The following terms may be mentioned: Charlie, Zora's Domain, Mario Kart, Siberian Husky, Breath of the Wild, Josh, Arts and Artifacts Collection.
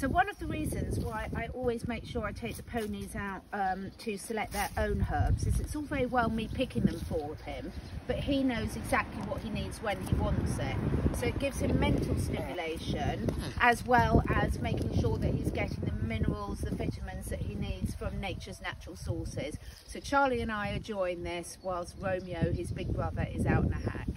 So one of the reasons why I always make sure I take the ponies out to select their own herbs is it's all very well me picking them for him, but he knows exactly what he needs when he wants it. So it gives him mental stimulation as well as making sure that he's getting the minerals, the vitamins that he needs from nature's natural sources. So Charlie and I are enjoying this whilst Romeo, his big brother, is out in a hack.